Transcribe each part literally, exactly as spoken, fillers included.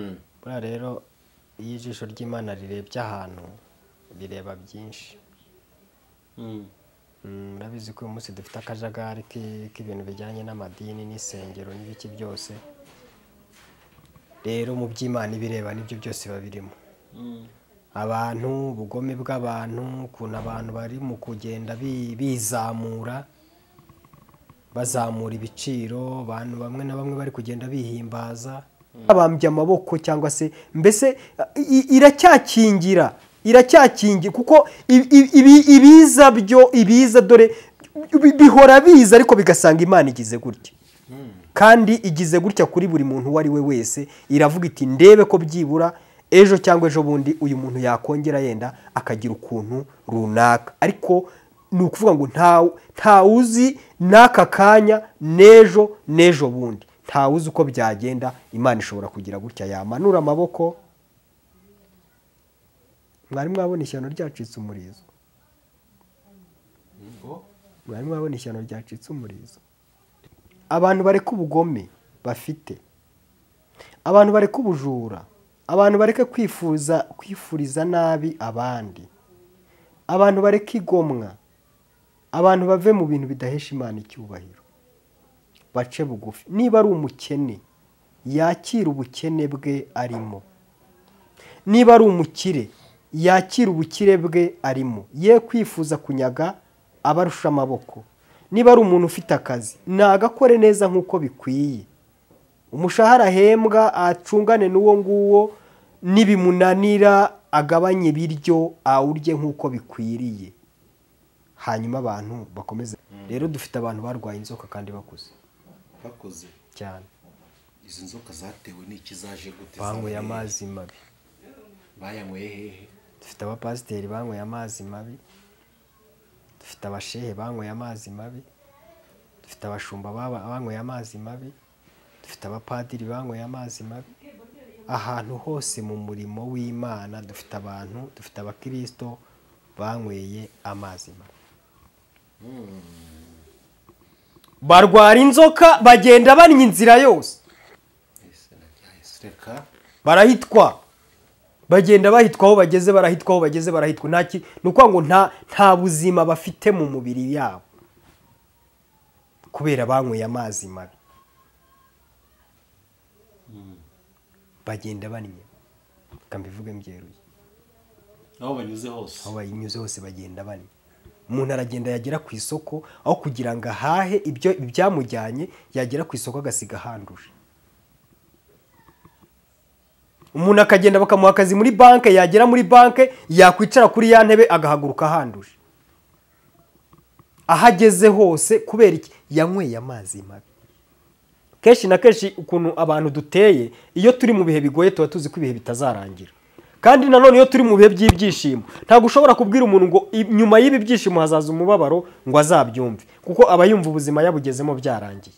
Buriya rero iyo ijisho ry'Imana rirebye ahantu rireba byinshi. Murabizi ko uyu munsi dufite akajagari k'ibintu bijyanye n'amadini n'isengero n'ibiki byose, rero mu by'Imana ibireba n'ibyo byose babirimo. Abantu, ubugome bw'abantu, ukuntu abantu bari mu kugenda bizamura, bazamura ibiciro, abantu bamwe na bamwe bari kugenda bihimbaza, abambye amaboko cyangwa se mbese iracyakingira iracyakingira kuko ibiza byo ibiza dore bihora biza ariko bigasanga Imana igize gutya, kandi igize gutya kuri buri muntu uwo ari we wese. Iravuga iti ndebe ko byibura ejo cyangwa ejo bundi uyu muntu yakongera yenda akagira ukuntu runaka, ariko ni ukuvuga ngo ntawuzi n'aka kanya n'ejo n'ejo bundi. Ntawuzi uko byagenda. Imana ishobora kugira gutya yamanura amaboko. Mwari mwabona ishyano ryacitse umurizo. Mwari mwabona ishyano ryacitse umurizo. Abantu bareka ubugome bafite, abantu bareka ubujura, abantu bareka kwifuza kwifuriza nabi abandi, abantu bareka igomwa, abantu bave mu bintu bidahesha Imana icyubahiro. Bace bugufi. Niba ari umukene yakira ubukene bwe arimo, niba ari umukire yakira ubukire bwe arimo, ye kwifuza kunyaga abarusha amaboko. Niba ari umuntu ufite akazi nagakore neza nk'uko bikwiye, umushahara ahembwa acungane n'uwo nguwo, nibimunanira agabanye ibiryo awurye nk'uko bikwiriye, hanyuma abantu bakomeze. Rero dufite abantu barwaye inzoka kandi bakuze bakoze cyane. Izo nzoka zatewe n'iki zaje gute? Banyweye amazi mabi. Bayanyweye hehe? Dufite abapasiteri banyweye amazi mabi, dufite abashehe banyweye amazi mabi, dufite abashumba banyweye amazi mabi, dufite abapadiri banyweye amazi mabi. Ahantu hose mu murimo w'Imana dufite abantu, dufite abakristo banyweye amazi mabi. Barwara inzoka bagenda banywa inzira yose, barahitwa, bagenda bahitwaho bageze, barahitwaho bageze, barahitwa. Ntaki nuko ngo nta nta buzima bafite mu mubiri yabo kubera banyweye amazi mabi, bagenda banywa. Kambivuge mbyeruye, aho banyuze hose, aho banyuze hose bagenda banywa. Umuntu aragenda yagera ku isoko, aho kugira ngo ahahe ibyo byamujyanye, yagera ku isoko agasiga handuje. Umuntu akagenda bakamuha akazi muri banke, yagera muri banke yakwicara kuri ya ntebe agahaguruka handuje. Ahageze hose kubera iki? Yanyweye amazi mabi. Kenshi na kenshi ukuntu abantu duteye, iyo turi mu bihe bigoye tuba tuzi ko ibihe bitazarangira. Kandi nanone iyo turi mu bihe by'ibyishimo, ntabwo ushobora kubwira umuntu ngo nyuma y'ibi byishimo hazaza umubabaro ngo azabyumve, kuko abayumva ubuzima yabugezemo byarangiye.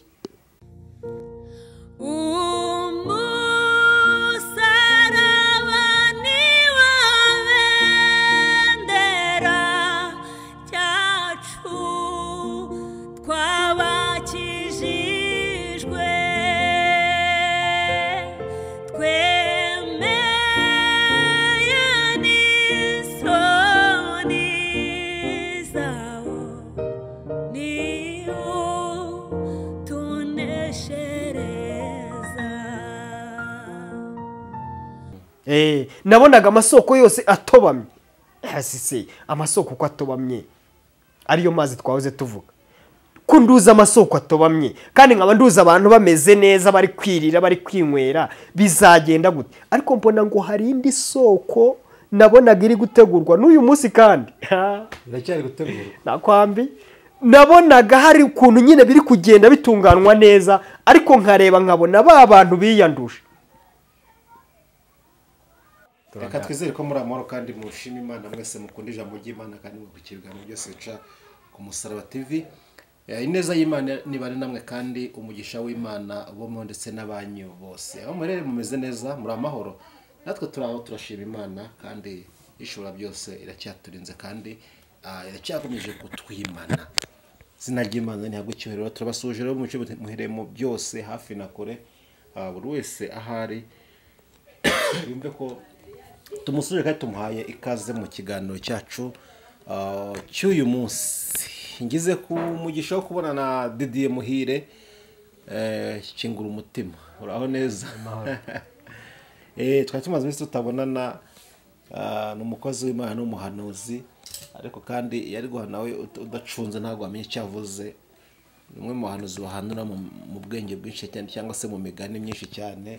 Eh, nabonaga amasoko yose atobamye. Hasise amasoko kwa tobamye ariyo mazi twahoze tuvuga. Kunduza amasoko atobamye kandi nkaba nduza abantu bameze neza, bari kwirira, bari kwinywera, bizagenda gute? Ariko mbona ngo hari indi soko nabonaga iri gutegurwa n'uyu munsi, kandi iracyari gutegurwa. Nakwambi nabonaga hari ukuntu nyine biri kugenda bitunganwa neza, ariko nkareba nkabona ba bantu biyanduje. Reka twizere ko muri amahoro kandi mushima Imana, mwese mukunda ijambo ry'Imana kandi mugukirwa mu byose bica ku Musaraba T V. Ineza y'Imana nibare namwe kandi umugisha w'Imana bo mu ndetse n'abanyu bose. Aho murere mumeze neza muri amahoro, natwe turaho turashima Imana kandi ishobora byose iracyaturinze kandi iracyakomeje kutwimana. Izina ry'Imana ni hagukiwe rero turabasuje rero mu cyubuhe muheremo byose hafi na kure, buri wese ahari. yumve ko tumusubire kandi tumuhaye ikaze mu kiganiro cyacu cy'uyu munsi. Ngize ku mugisha wo kubona na Didier Muhire kingura umutima uraho neza. Eh twari tumaze iminsi tutabonana n'umukozi w'Imana n'umuhanuzi ariko kandi yari guhanawe udacunze ntabwo amenye cyavuze. Umwe mu bahanuzi bahanura mu bwenge bwinshi cyane cyangwa se mu migani myinshi cyane.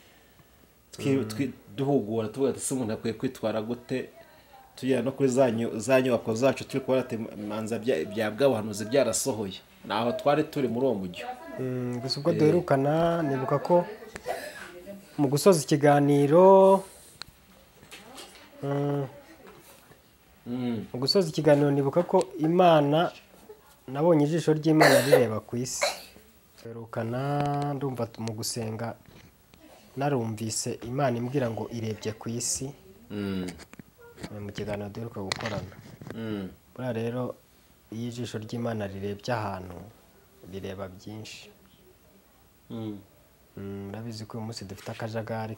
duhugura tuvuga ati umuntu akwiye kwitwara gute tujyana no kuri za nyubako zacu turi kubona ati imanza bya bw'abahanuzi byarasohoye naho twari turi muri uwo mujyo. Gusa ubwo duherukana nibuka ko mu gusoza ikiganiro mu gusoza ikiganiro nibuka ko Imana nabonye ijisho ry'Imana rireba ku isi. Rukana ndumva mu gusenga narumvise Imana imbwira ngo irebye ku isi. Mm. Mu kiganiro duheruka gukorana. Mm. Bura rero ijisho ry'Imana rirebye ahantu rireba byinshi. Mm. Mm, nabizi ko uyu munsi dufite akajagari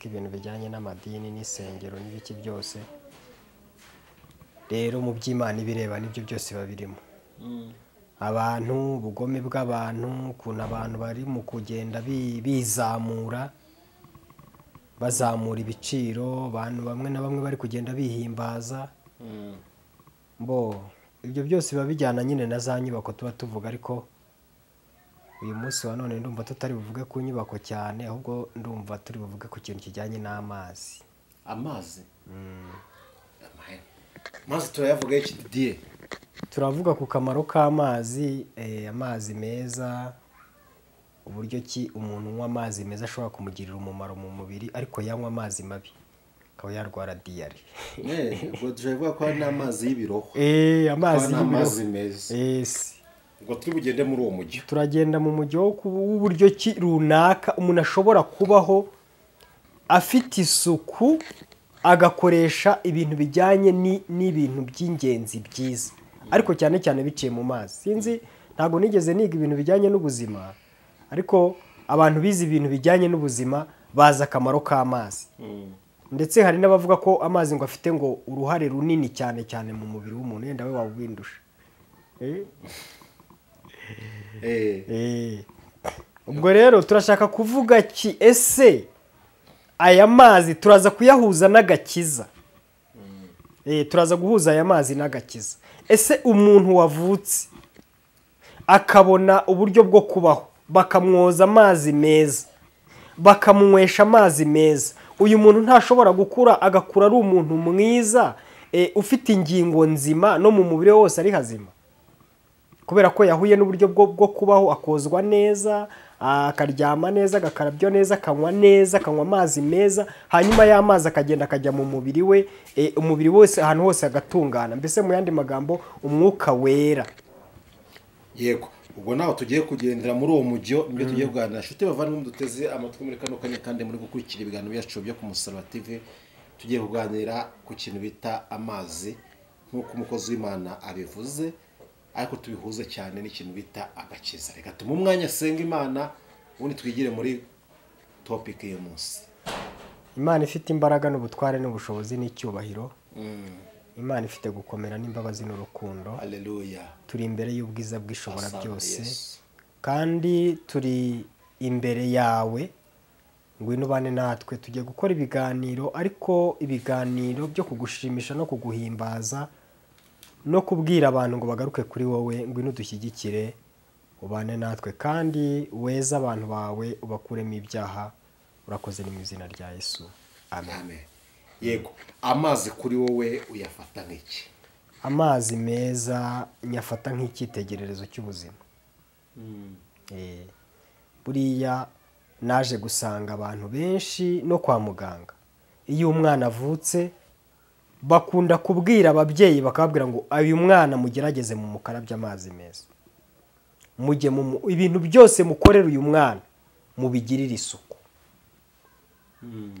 k'ibintu bijyanye n'amadini n'isengero n'ibiki byose. Rero mu by'Imana ibireba n'ibyo byose babirimo. Mm. Abantu ubugome bw'abantu kuna abantu bari mu kugenda bizamura bazamura ibiciro abantu bamwe na bamwe bari kugenda bihimbaza. Mbo ibyo byose babijyana nyine na za nyubako tuba tuvuga ariko uyu munsi wa none ndumva tutari buvuge ku nyubako cyane ahubwo ndumva turi buvuge ku kintu kijyanye n'amazi. Amazi. Mm. Amazi turayavuga iki Didier? Turavuga ku kamaro k'amazi, amazi meza, uburyo ki umuntu unywa amazi meza ashobora kumugirira umumaro mu mubiri ariko yanywa amazi mabi akaba yarwara diyari. Eh, ubwo turavuga ko ari amazi y'ibiroho. Eh, amazi y'amazi meza. Yes. Ubwo turi bugende muri uwo mujyo. Turagenda mu mujyo w'uburyo ki runaka umuntu ashobora kubaho afite isuku agakoresha ibintu bijyanye n'ibintu by'ingenzi byiza. Ariko cyane cyane biciye mu mazi. Sinzi ntago nigeze niga ibintu bijyanye n'ubuzima ariko abantu bizi ibintu bijyanye n'ubuzima baza akamaro k'amazi. Mm. Ndetse hari n'abavuga ko amazi ngo afite ngo uruhare runini cyane cyane mu mubiri w'umuntu yenda we wabindusha. Eh. Eh. Eh. Ubwo rero turashaka kuvuga ki ese aya mazi turaza kuyahuza n'agakiza. Mm. Eh turaza guhuza aya mazi n'agakiza. Ese umuntu wavutse akabona uburyo bwo kubaho bakamwoza amazi meza bakamunywesha amazi meza uyu muntu ntashobora gukura agakura ari umuntu mwiza e, ufite ingingo nzima no mu mubiri wose ari hazima kubera ko yahuye n'uburyo bwo kubaho akozwa neza akaryama neza agakarabyo neza akanywa neza akanywa amazi meza hanyuma y'amazi akagenda akajya mu mubiri we e, umubiri wose ahantu hose agatungana mbese mu yandi magambo umwuka wera. Yego ubwo naho tugiye kugendera muri uwo mujyo mbyo tugiye kuganira shute bavandimwe duteze amatwi muri kano kanya kandi muri gukurikira ibiganiro byacu byo ku Musaraba T V tugiye kuganira ku kintu bita amazi nk'uko umukozi w'Imana abivuze ariko tubihuze cyane n'ikintu bita agakiza. Reka tumu umwanya senga Imana ubundi twigire muri topic y'uyu munsi. Imana ifite imbaraga n'ubutware n'ubushobozi n'icyubahiro. Mm. Imana ifite gukomera n'imbabazi n'urukundo. Haleluya. Turi imbere y'ubwiza bw'ishobora byose. Yes. Kandi turi imbere yawe ngwino bane natwe tujye gukora ibiganiro, ariko ibiganiro byo kugushimisha no kuguhimbaza no kubwira abantu ngo bagaruke kuri wowe. Ngwino dushyigikire ubane natwe kandi weza abantu bawe ubakuremo ibyaha. Urakoze mu izina rya Yesu, amen, amen. Yego, amazi kuri wowe uyafata nk'iki? Amazi meza nyafata nk'ikitegererezo cy'ubuzima. Mm. Eh buriya naje gusanga abantu benshi no kwa muganga, iyo umwana avutse bakunda kubwira ababyeyi bakabwira ngo ayu mwana mugerageze mu mukarabya amazi meza, mujye mu ibintu byose mukorera uyu mwana mubigirira isuku. Mm.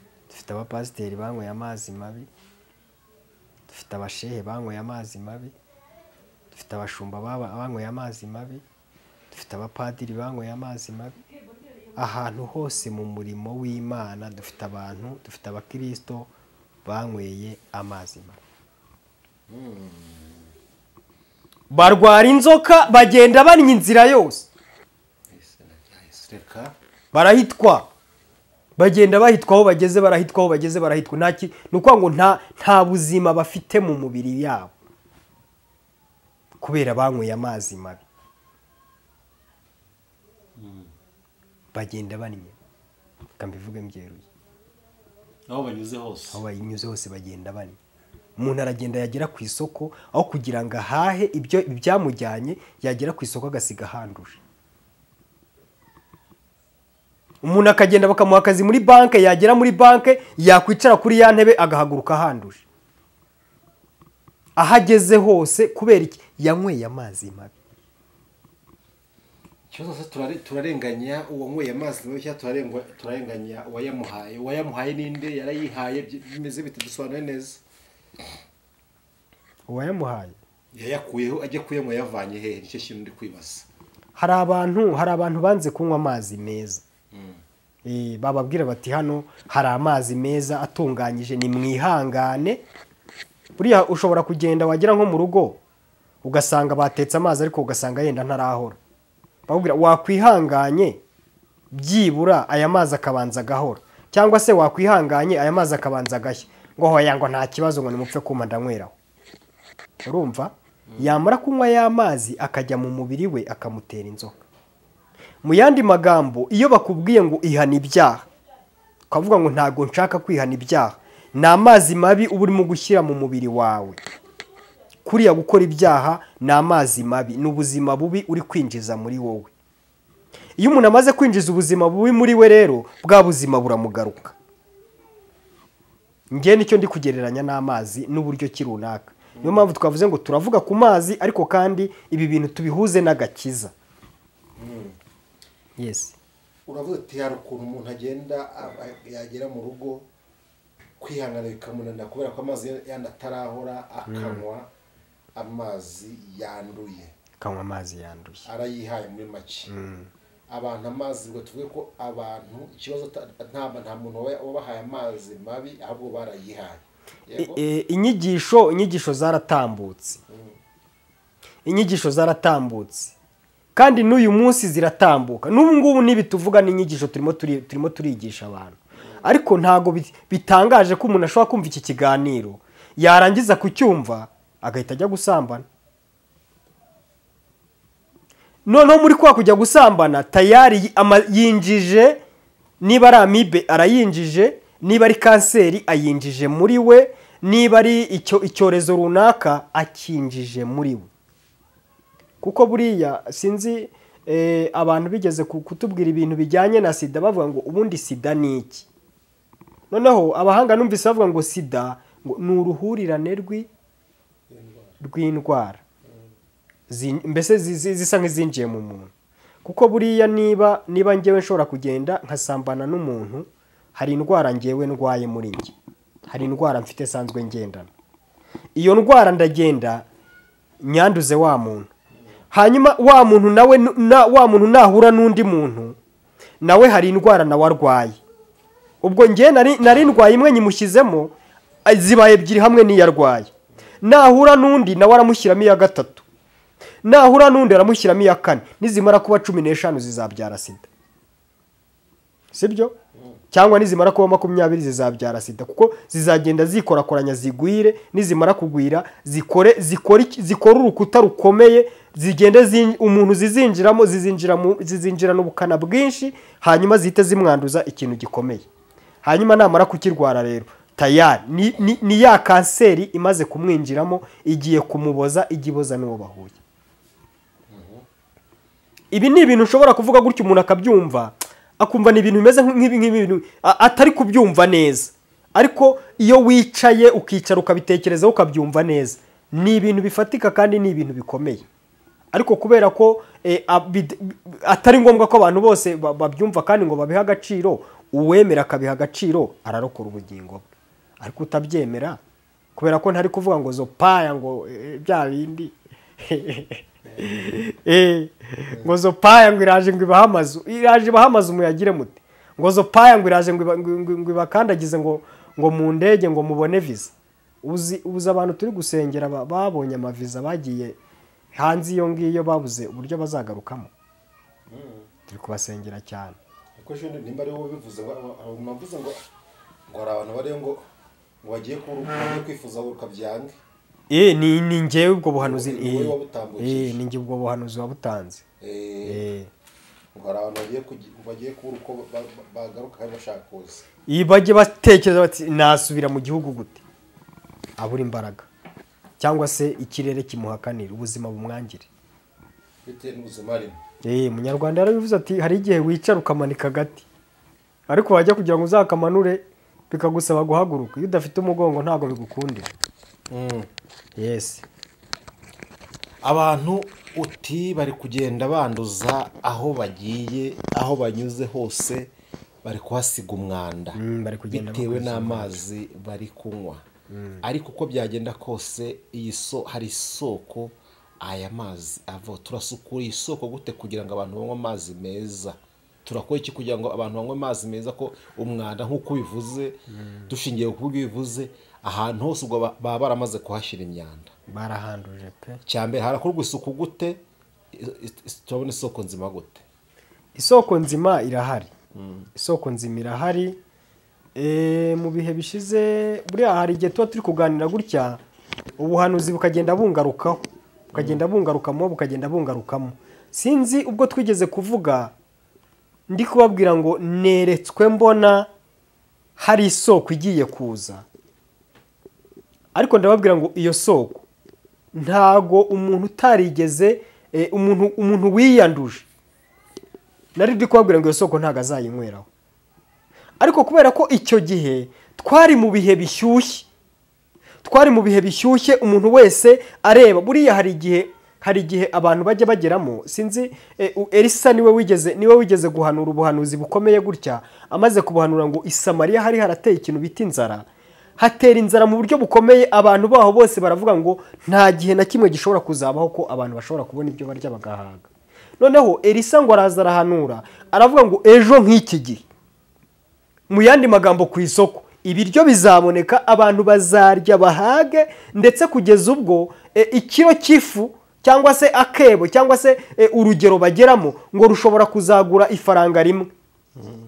Dufite abapasiteri banyweye amazi mabi, dufite abashehe banyweye amazi mabi, dufite abashumba banyweye amazi mabi, dufite abapadiri banyweye amazi mabi. Ahantu hose mu murimo w'Imana dufite abantu, dufite abakristo banyweye amazi mabi. Barwara inzoka bagenda banywa inzira yose, barahitwa, bagenda bahitwaho bageze, barahitwaho bageze, barahitwa. Naki nuko ngo nta nta buzima bafite mu mubiri yabo kubera banyweye amazi mabi. Mm. Bagenda banywe kambivuge mbyeruye aho banyuze hose, aho banyuze hose bagenda banywe. Umuntu aragenda yagera ku isoko aho kugira ngo ahahe ibyo byamujyanye, yagera ku isoko agasiga handuje. Umuntu akagenda bakamuha akazi muri banke, yagera muri banke yakwicara kuri ya ntebe agahaguruka handuje. Ahageze hose kubera iki? Yanyweye amazi mabi. Cyozo se turare turarenganya uwanyweye amazi mabi, cyo turarengwa turarenganya wayamuhaye, wayamuhaye ninde yarayihaye? Bimeze bitadusobanure neza. Wayamuhaye yayakuyeho ajye kuyemo yavanye hehe? Nicyo kintu ndi kwibaza. Hari abantu hari abantu banze kunywa amazi meza. Eh bababwira bati hano hari amazi meza atunganyije, ni mwihangane. Buriya ushobora kugenda wagira nko mu rugo ugasanga batetse amazi ariko ugasanga yenda ntarahora. Bababwira wakwihanganye byibura aya mazi akabanza gahora, cyangwa se wakwihanganye aya mazi akabanza gashya, ngo hoya ngo nta kibazo ngo nimupfe kuma ndanyweraho. Urumva? Yamara kunywa ya mazi akajya mu mubiri we akamutera inzoka. Mu yandi magambo, iyo bakubwiye ngo ihana ibyaha, ukavuga ngo ntago nshaka kwihana ibyaha, na amazi mabi uba urimo gushyira mu mubiri wawe. Kuriya gukora ibyaha na amazi mabi n'ubuzima bubi uri kwinjiza muri wowe. Iyo umuntu amaze kwinjiza ubuzima bubi muri we rero bwa buzima buramugaruka. Ngiye nicyo ndi kugereranya n'amazi n'uburyo kirunaka. Niyo mpamvu twavuze ngo turavuga ku mazi ariko kandi ibi bintu tubihuze n'agakiza. Yes. Uravuga ati harukuru umuntu agenda yagera mu rugo kwihangana bikamunanda kubera ko amazi yandatarahora akanwa. Mm. Amazi yanduye, kanwa amazi yanduye arayihaye muri make. Mm. Abantu amazi ngo tuvuge ko abantu ikibazo nta nta muntu wabahaye amazi mabi ahubwo barayihaye. Inyigisho inyigisho zaratambutse. Mm. Inyigisho zaratambutse kandi n'uyu munsi ziratambuka. N'ubu ngubu nibituvuga ni inyigisho turimo turimo turigisha abantu, ariko ntago bitangaje ko umuntu ashobora kumva iki kiganiro yarangiza kucyumva agahita ajya gusambana. Noneho muri kwa kujya gusambana tayari yinjije, niba ari amibe arayinjije, niba ari kanseri ayinjije muri we, niba ari icyorezo runaka akinjije muri we. Kuko buriya sinzi eh, abantu bigeze kutubwira ibintu bijyanye na sida bavuga ngo ubundi sida niki. Noneho abahanga numvise bavuga ngo sida ngo nuruhurirane rwi rw'indwara mbese zisa nk'izinjiye mu muntu. Kuko buriya niba niba ngewe nshobora kugenda nkasambana n'umuntu hari indwara ngewe ndwaye muri nge, hari indwara mfite sanzwe ngendana, iyo ndwara ndagenda nyanduze wa muntu, hanyuma wa muntu nawe na wa muntu nahura n'undi muntu nawe hari indwara na warwaye, ubwo nge nari nari ndwaye imwe nyimushyizemo zibaye ebyiri hamwe niyarwaye, nahura n'undi nawe aramushyiramo ya gatatu, nahura n'undi aramushyiramo ya kane, nizimara kuba cumi n'eshanu zizabyara sida, sibyo? Cyangwa nizimara kuba makumyabiri zizabyara sida, kuko zizagenda zikora koranya zigwire, nizimara kugwira zikore zikora zikora urukuta rukomeye, zigende zi umuntu zizinjiramo zizinjiramo zizinjira n'ubukana bwinshi, hanyuma zite zimwanduza ikintu gikomeye, hanyuma namara kukirwara rero tayari ni, ni, ni ya kanseri imaze kumwinjiramo, igiye kumuboza, igiboza n'uwo bahuye. Ibi ni ibintu ushobora kuvuga gutyo umuntu akabyumva akumva ni ibintu bimeze nk'ibi nk'ibintu atari kubyumva neza, ariko iyo wicaye ukicara ukabitekereza ukabyumva neza ni ibintu bifatika kandi ni ibintu bikomeye, ariko kubera ko eh, atari ngombwa ko abantu bose babyumva kandi ngo babiha agaciro, uwemera akabiha agaciro ararokora ubugingo bwe, ariko utabyemera kubera ko ntari kuvuga ngo zo paya ngo bya bindi eh ngo zo paya ngo iraje ngo ibahamazu iraje bahamazu muyagire mute, ngo zo paya ngo iraje ngo ibakandagize ngo ngo mu ndege ngo mubone visa, uzi uzi abantu turi gusengera babonye amaviza bagiye hanze, iyo ngiyo babuze uburyo bazagarukamo, turi kubasengera cyane ko shinde nimba ari wo bivuze ngo amavuze ngo ngo abantu bari ngo wagiye kuruka kwifuza ukabyange. Eh ni ni ngewe ubwo buhanuzi eh eh ni nge ubwo buhanuzi wabutanze eh ngora nagiye kugiye kuruko bagaruka bashakose ibaje batekereza bati nasubira mu gihugu gute aburi imbaraga cyangwa se ikirere kimuhakanira ubuzima bumwangire bite n'ubuzima rimo eh munyarwanda yarabivuze ati hari igihe wicara ukamanika gati ariko wajya kugira ngo uzakamanure bikagusaba guhaguruka iyo udafite umugongo ntago bigukundira. Mm. Yes. Abantu uti bari kugenda banduza aho bagiye aho banyuze hose bari kuhasiga umwanda. Mm, bari kugenda bitewe n'amazi bari kunywa. Mm. Ariko uko byagenda kose iyi so hari isoko aya mazi avo turasukura isoko gute kugira ngo abantu banywe amazi meza. Turakora iki kugira ngo abantu banywe amazi meza ko umwanda nkuko bivuze mm. dushingiye ku bivuze ahantu hose ubwo baba baramaze kuhashira imyanda barahanduje pe cyambere harakorwa isuku gute cyabone isoko nzima gute isoko nzima irahari mm. isoko nzima irahari e, mu bihe bishize buri hari gihe tuba turi kuganira gutya ubuhanuzi bukagenda bungarukaho bukagenda bungarukamo bukagenda bungarukamo sinzi ubwo twigeze kuvuga ndi kubabwira ngo neretswe mbona hari isoko igiye kuza. Ariko ndababwira ngo iyo soko ntago umuntu utarigeze e, umuntu umuntu wiyanduje nari ndi kubabwira ngo iyo soko ntago azayinyweraho, ariko kubera ko icyo gihe twari mu bihe bishyushye twari mu bihe bishyushye umuntu wese areba buriya hari igihe hari igihe abantu bajya bageramo sinzi e, Elisa niwe wigeze niwe wigeze guhanura ubuhanuzi bukomeye gutya amaze kubuhanura ngo Isamariya hari harateye ikintu bita inzara hatera inzara mu buryo bukomeye abantu baho bose baravuga ngo nta gihe na kimwe gishobora kuzabaho ko abantu bashobora kubona ibyo barya bagahaga. Noneho Elisa ngo araza arahanura aravuga ngo ejo nk'iki gihe mu yandi magambo ku isoko ibiryo bizaboneka abantu bazarya bahage ndetse kugeza ubwo e, ikiro kifu cyangwa se akebo cyangwa se e, urugero bageramo ngo rushobora kuzagura ifaranga rimwe. Mm.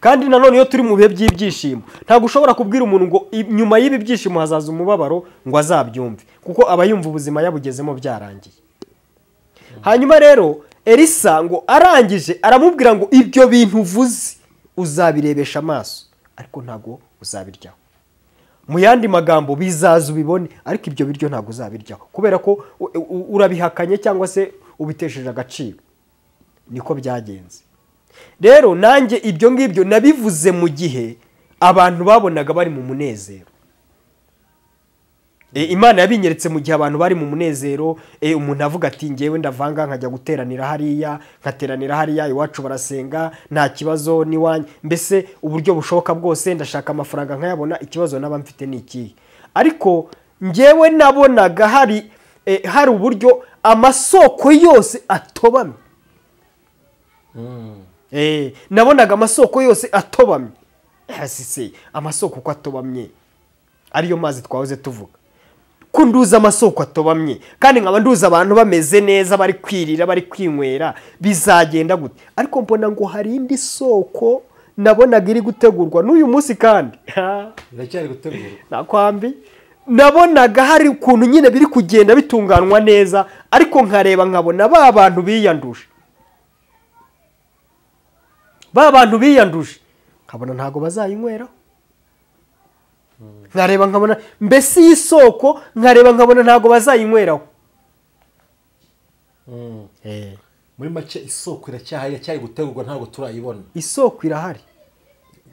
kandi nanone iyo turi mu bihe by'ibyishimo ntago ushobora kubwira umuntu ngo nyuma y'ibi byishimo hazaza umubabaro ngo azabyumve kuko abayumva ubuzima yabugezemo byarangiye. Hanyuma rero Elisa ngo arangije aramubwira ngo ibyo bintu uvuze uzabirebesha amaso ariko ntago uzabiryaho. Mu yandi magambo bizaza ubibone ariko ibyo biryo ntago uzabiryaho kubera ko urabihakanye cyangwa se ubitesheje agaciro. Niko byagenze. Rero nanjye ibyo ngibyo nabivuze mu gihe abantu babonaga bari mu munezero. E, Imana yabinyeretse mu gihe abantu bari mu munezero, e, umuntu avuga ati ngewe ndavanga nkajya guteranira hariya, nkateranira hariya iwacu barasenga nta kibazo ni wanye, mbese uburyo bushoboka bwose ndashaka amafaranga nkayabona, ikibazo naba mfite niki. Ariko ngewe nabonaga hari e, hari uburyo amasoko yose atobamye. Mm. Eh nabonaga amasoko yose atobamye. Hasisi amasoko kwa tobamye. Ariyo mazi twahoze tuvuga. Kunduza amasoko atobamye kandi nkaba nduza abantu bameze neza bari kwirira bari kwinywera bizagenda gute. Ariko mbona ngo hari indi soko nabonaga iri gutegurwa n'uyu munsi kandi iracyari gutegurwa. Nakwambi nabonaga hari ukuntu nyine biri kugenda bitunganwa neza ariko nkareba nkabona ba abantu biyanduje. Ba abantu biyanduje nkabona ntago bazayinywera. Ngareba nkabona mbese isoko ngareba nkabona ntago bazayinyweraho. Mm. Eh muri make isoko iracyahari cyari gutegurwa ntago turayibona. Isoko irahari.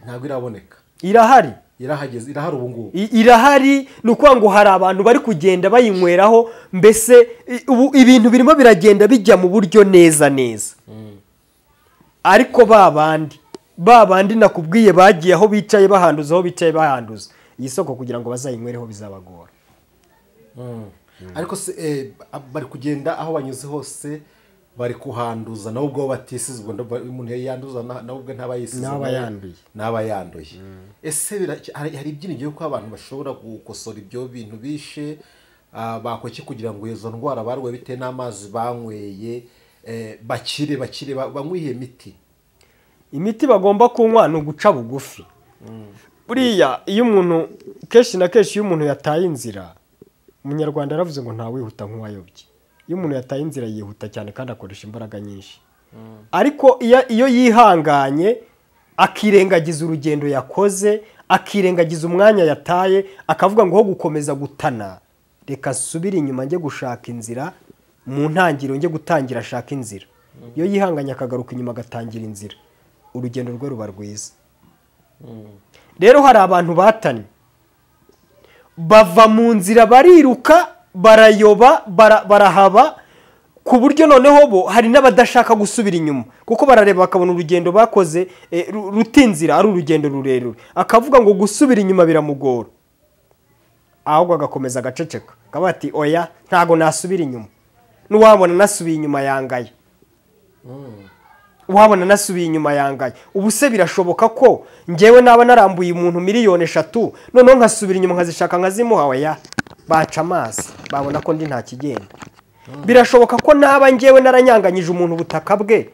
Ntago iraboneka. Irahari. Irahageze irahari ubu ngubu. Irahari nuko ngo hari abantu bari kugenda bayinyweraho mbese ibintu birimo biragenda bijya mu buryo neza neza. Mm. Ariko babandi babandi nakubwiye bagiye aho bicaye bahanduza aho bicaye bahanduza. Isoko kugira ngo bazayinywereho bizabagora. Mm. Mm. Ariko se eh, bari kugenda aho banyuze hose bari kuhanduza naho ubwo batisize ubwo umuntu yanduza naho ubwo ntabayisize n'abayanduye n'abayanduye. Mm. Ese hari ibyinigyo ko abantu bashobora gukosora ibyo bintu bishe uh, bakoki kugira ngo izo ndwara barwe bite n'amazi banyweye eh, bakire bakire banywiye imiti. Imiti bagomba kunywa no guca bugufi. Mm. Buriya iyo umuntu keshi na keshi iyo umuntu yataye inzira umunyarwanda aravuze ngo nta wihuta nk'uwayobye. Iyo umuntu yataye inzira yihuta cyane kandi akoresha imbaraga nyinshi. Mm. Ariko iyo yihanganye akirengagiza urugendo yakoze, akirengagiza umwanya yataye, akavuga ngo ho gukomeza gutana reka subira inyuma njye gushaka inzira mu ntangiriro njye gutangira ashaka inzira. Mm. Iyo yihanganye akagaruka inyuma gatangira inzira urugendo rwe ruba rwiza. Mm. Rero hari abantu batanye bava mu nzira bariruka barayoba bara, barahaba ku buryo noneho bo hari n'abadashaka gusubira inyuma kuko barareba bakabona urugendo bakoze e, rutinzira ari urugendo rurerure akavuga ngo gusubira inyuma biramugora ahubwo agakomeza gaceceka kabati oya ntago nasubira inyuma n'uwabona nasubiye inyuma yangaye. Mm. Wabona nasubiye inyuma yangaye ubuse birashoboka ko ngewe naba narambuye umuntu miliyoni eshatu noneho nkasubira inyuma nkazishaka nkazimuhawe ya baca amazi babona ko ndi nta kigenda. Birashoboka ko naba ngewe naranyanganyije umuntu ubutaka bwe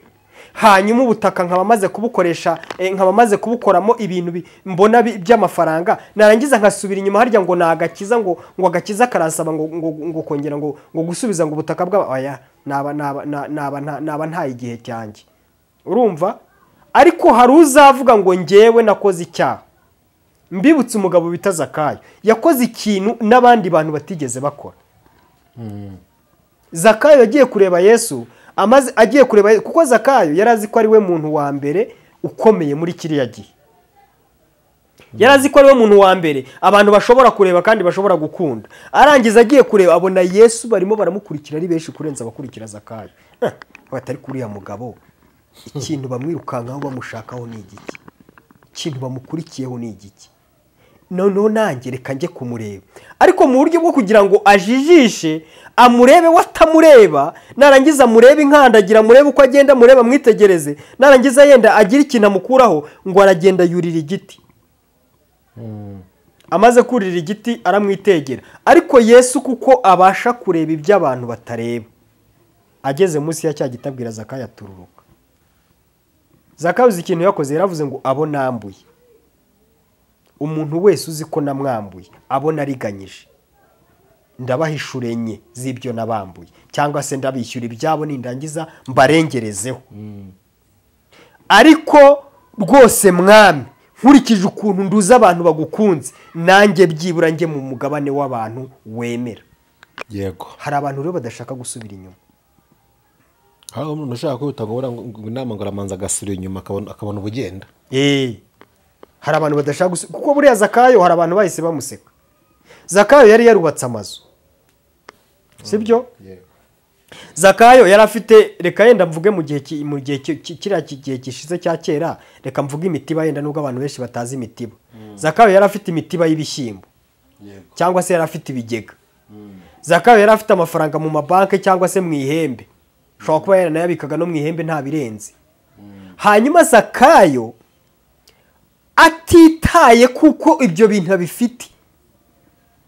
hanyuma ubutaka nkaba maze kubukoresha nkaba maze kubukoramo ibintu mbona by'amafaranga narangiza nkasubira inyuma harya ngo nagakiza ngo ngo agakiza karasaba ngo ngo kongera ngo ngo gusubiza ngo ubutaka bwa ya naba naba naba naba nta igihe cyanjye. Urumva ariko haruzavuga ngo ngewe nakoze icyaha mbibutse umugabo bitaza kayo yakoze ikintu nabandi bantu batigeze bakora. Mm. Zakayo yagiye kureba Yesu amaze agiye kureba kuko Zakayo yarazi ko ari we muntu wa mbere ukomeye muri kiriya gihe. Mm. Yarazi ko ari we muntu wa mbere abantu bashobora kureba kandi bashobora gukunda arangiza agiye kureba abona Yesu barimo baramukurikira ari benshi kurenza abakurikira Zakayo. Batari kuriya mugabo ikintu bamwirukankaho bamushakaho ni igiki ikintu bamukurikiyeho ni igiki noneho nanjye reka njye kumureba ariko mu buryo bwo kugira ngo ajijishe amurebe watamureba narangiza amurebe inkandagira amurebe uko agenda amureba mwitegereze narangiza yenda agira ikintu amukuraho ngo aragenda yurira igiti. Mm. Amaze kurira igiti aramwitegera ariko Yesu kuko abasha kureba iby'abantu batareba ageze munsi ya cya gitabwira Zakayo atururuka. Zakayo uzi ikintu yakoze yaravuze ngo abo nambuye umuntu wese uzi ko namwambuye abona ariganyije ndabahishurenye zibyo nabambuye cyangwa se ndabishyura ibyabo nindangiza mbarengerezeho. Mm. Ariko rwose mwami nkurikije ukuntu nduza abantu bagukunze nanjye byibura nge mu mugabane w'abantu wemera. Yego hari abantu rero badashaka gusubira inyuma. Hari umuntu ushaka ko utagora inama ngoramanza agasubira inyuma akabona ubugenda. Eh hari abantu badashaka kuko buriya Zakayo hari abantu bahise bamuseka. Zakayo yari yarubatse amazu, sibyo? Zakayo yarafite, reka yenda mvuge mu gihe mu gihe kira kigiye gishize cya kera, reka mvuge imitiba yenda nubwo abantu benshi batazi imitiba. Zakayo yarafite imitiba y'ibishyimbo, cyangwa se yarafite ibigega. Zakayo yarafite amafaranga mu mabanke cyangwa se mu ihembe, ushobora kuba yaranayabikaga no mu ihembe nta birenze. Hanyuma Zakayo atitaye kuko ibyo bintu abifite,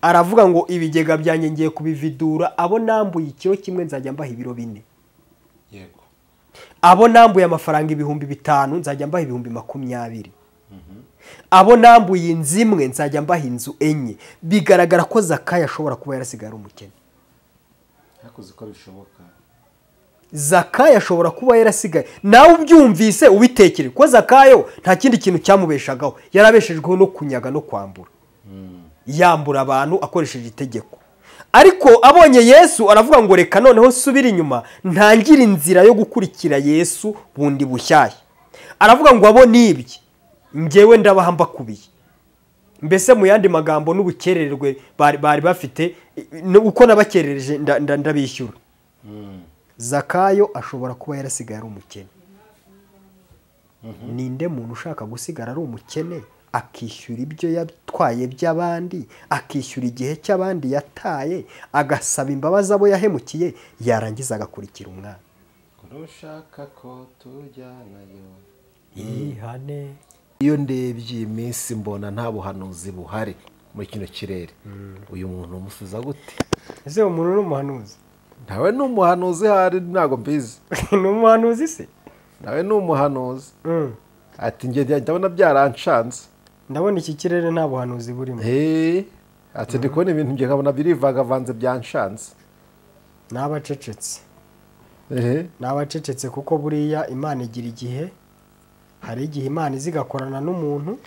aravuga ngo ibigega byanjye ngiye kubividura, abo nambuye ikiro kimwe nzajya mbaha ibiro bine. Yego. Abo nambuye amafaranga ibihumbi bitanu nzajya mbaha ibihumbi makumyabiri. Mhm. Abo nambuye inzu imwe nzajya mbaha inzu enye. Bigaragara ko Zakayo ashobora kuba yarasigara umukene. Yakoze uko bishoboka. Zakayo ashobora kuba yarasigaye. Nawe ubyumvise ubitekere ko Zakayo nta kindi kintu cyamubeshagaho. Yarabeshejweho no kunyaga no kwambura. Mhm. Yambura abantu akoresheje itegeko. Ariko abonye Yesu aravuga ngo reka noneho subira inyuma, ntangira inzira yo gukurikira Yesu bundi bushyaye. Aravuga ngo abo nibye ngewe ndabahamba kubiye. Mbese mu yandi magambo n'ubukerererwe bari bari bafite uko nabakerereje ndabishyura. Mm. Zakayo ashobora kuba yarasigara umukene. Mm -hmm. Ninde muntu ushaka gusigara ari umukene? Akishyura ibyo yatwaye by'abandi, akishyura igihe cy'abandi yataye, agasaba imbabazi abo yahemukiye, yarangiza agakurikira umwana. Urushaka ko tujyanayo ihane. Iyo ndebye iminsi mbona nta buhanuzi buhari muri kino kirere, uyu muntu umusuza gute? Ese umuntu ni umuhanuzi? Ntawe ni umuhanuzi, hari ntago mbizi. Ni umuhanuzi se? Ntawe ni umuhanuzi. Ati ngiye ndabona byarancanze, ndabona iki kirere nta buhanuzi burimo. Eh ati ndikone ibintu ngiye kabona birivaga vanze byanchanze. Nabacecetse. Eh nabacecetse kuko buriya Imana igira igihe, hari igihe Imana izigakorana n'umuntu,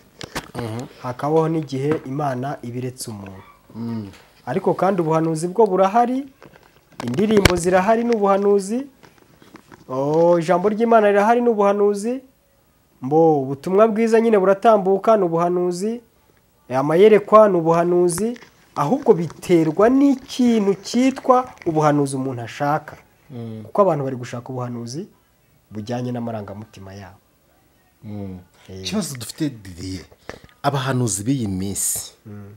mhm hakabaho n'igihe Imana ibiretse umuntu. Mhm ariko kandi ubuhanuzi bwo burahari, indirimbo zirahari n'ubuhanuzi, oh ijambo ry'Imana rirahari n'ubuhanuzi. Mbo ubutumwa bwiza nyine buratambuka n'ubuhanuzi, amayerekwa n'ubuhanuzi, ahubwo biterwa n'ikintu cyitwa ubuhanuzi umuntu ashaka. Mm. Kuko abantu bari gushaka ubuhanuzi bujyanye n'amarangamutima yabo. Mm. Hey. Kibazo dufite didiye abahanuzi b'iyi minsi. Mm.